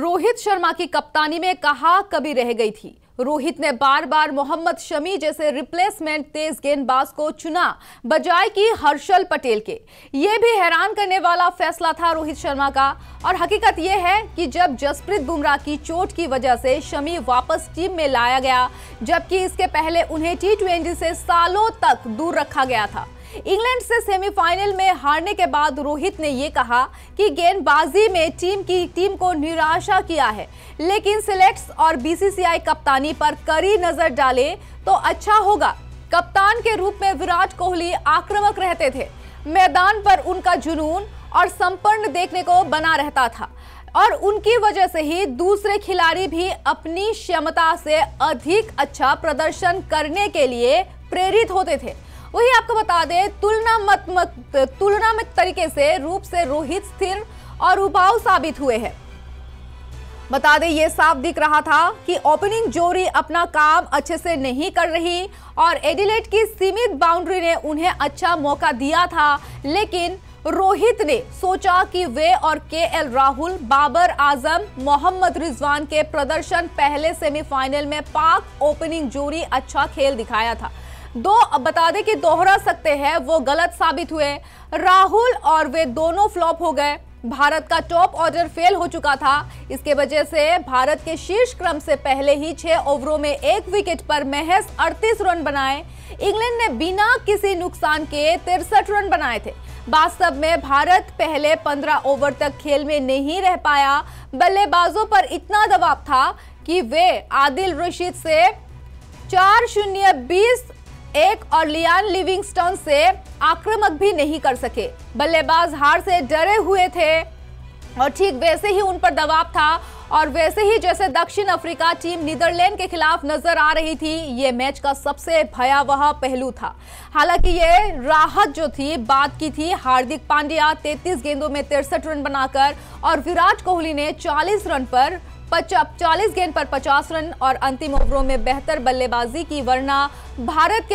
रोहित शर्मा की कप्तानी में कहां कभी रह गई थी। रोहित ने बार बार मोहम्मद शमी जैसे रिप्लेसमेंट तेज गेंदबाज को चुना बजाय कि हर्षल पटेल के। ये भी हैरान करने वाला फैसला था रोहित शर्मा का। और हकीकत यह है कि जब जसप्रीत बुमराह की चोट की वजह से शमी वापस टीम में लाया गया, जबकि इसके पहले उन्हें T20 से सालों तक दूर रखा गया था। इंग्लैंड से सेमीफाइनल में हारने के बाद रोहित ने यह कहा कि गेंदबाजी में टीम को निराशा किया है, लेकिन सिलेक्ट्स और BCCI कप्तानी पर कड़ी नजर डालें तो अच्छा होगा। कप्तान के रूप में विराट कोहली आक्रामक रहते थे, मैदान पर उनका जुनून और संपन्न देखने को बना रहता था और उनकी वजह से ही दूसरे खिलाड़ी भी अपनी क्षमता से अधिक अच्छा प्रदर्शन करने के लिए प्रेरित होते थे। वही आपको बता दें, तुलनात्मक तरीके से रूप से रोहित स्थिर और उबाऊ साबित हुए हैं। बता दें, यह साफ दिख रहा था कि ओपनिंग जोड़ी अपना काम अच्छे से नहीं कर रही और एडिलेड की सीमित बाउंड्री ने उन्हें अच्छा मौका दिया था, लेकिन रोहित ने सोचा कि वे और KL राहुल, बाबर आजम, मोहम्मद रिजवान के प्रदर्शन पहले सेमीफाइनल में पाक ओपनिंग जोड़ी अच्छा खेल दिखाया था। बता दें कि दोहरा सकते हैं, वो गलत साबित हुए। राहुल और वे दोनों फ्लॉप हो गए। भारत का टॉप ऑर्डर फेल हो चुका था। इसके वजह से भारत के शीर्ष क्रम से पहले ही 6 ओवरों में 1 विकेट पर महज 38 रन बनाए। इंग्लैंड ने बिना किसी नुकसान के 63 रन बनाए थे। वास्तव में भारत पहले 15 ओवर तक खेल में नहीं रह पाया। बल्लेबाजों पर इतना दबाव था कि वे आदिल रशीद से 4-0-20-1 और लियान लिविंगस्टोन से आक्रामक भी नहीं कर सके। बल्लेबाज हार से डरे हुए थे और ठीक वैसे ही उन पर दबाव था और वैसे ही जैसे दक्षिण अफ्रीका टीम नीदरलैंड के खिलाफ नजर आ रही थी। ये मैच का सबसे भयावह पहलू था। हालांकि ये राहत जो थी बात की थी। हार्दिक पांड्या 33 गेंदों में 63 रन बनाकर और विराट कोहली ने 40 गेंद पर 50 रन और अंतिम ओवरों में बेहतर बल्लेबाजी की, वरना भारत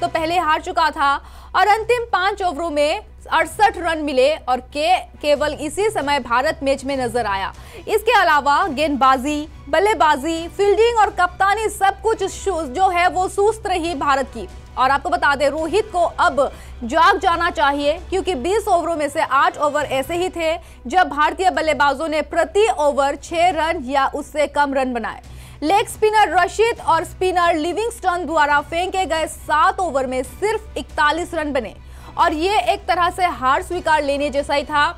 तो पहले हार चुका था। और अंतिम 5 ओवरों में 68 रन मिले और केवल इसी समय भारत मैच में नजर आया। इसके अलावा गेंदबाजी, बल्लेबाजी, फील्डिंग और कप्तानी सब कुछ जो है वो सुस्त रही भारत की। और आपको बता दें, रोहित को अब जाग जाना चाहिए क्योंकि 20 ओवरों में से 8 ओवर ऐसे ही थे जब भारतीय बल्लेबाजों ने प्रति ओवर 6 रन या उससे कम रन बनाए। लेग स्पिनर रशीद और स्पिनर लिविंगस्टोन द्वारा फेंके गए 7 ओवर में सिर्फ 41 रन बने और ये एक तरह से हार स्वीकार लेने जैसा ही था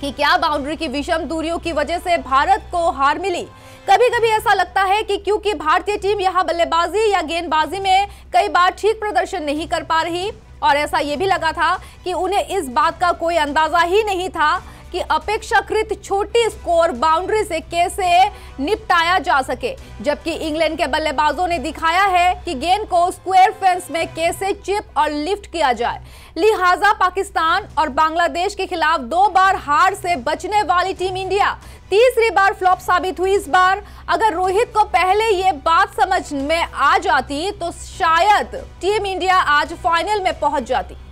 कि क्या बाउंड्री की विषम दूरियों की वजह से भारत को हार मिली। कभी कभी ऐसा लगता है कि क्योंकि भारतीय टीम यहाँ बल्लेबाजी या गेंदबाजी में कई बार ठीक प्रदर्शन नहीं कर पा रही और ऐसा ये भी लगा था कि उन्हें इस बात का कोई अंदाजा ही नहीं था कि अपेक्षाकृत छोटी स्कोर बाउंड्री से कैसे निपटाया जा सके, जबकि इंग्लैंड के बल्लेबाजों ने दिखाया है कि गेंद को स्क्वायर फेंस में कैसे चिप और लिफ्ट किया जाए। लिहाजा पाकिस्तान और बांग्लादेश के खिलाफ 2 बार हार से बचने वाली टीम इंडिया तीसरी बार फ्लॉप साबित हुई इस बार। अगर रोहित को पहले ये बात समझ में आ जाती तो शायद टीम इंडिया आज फाइनल में पहुंच जाती।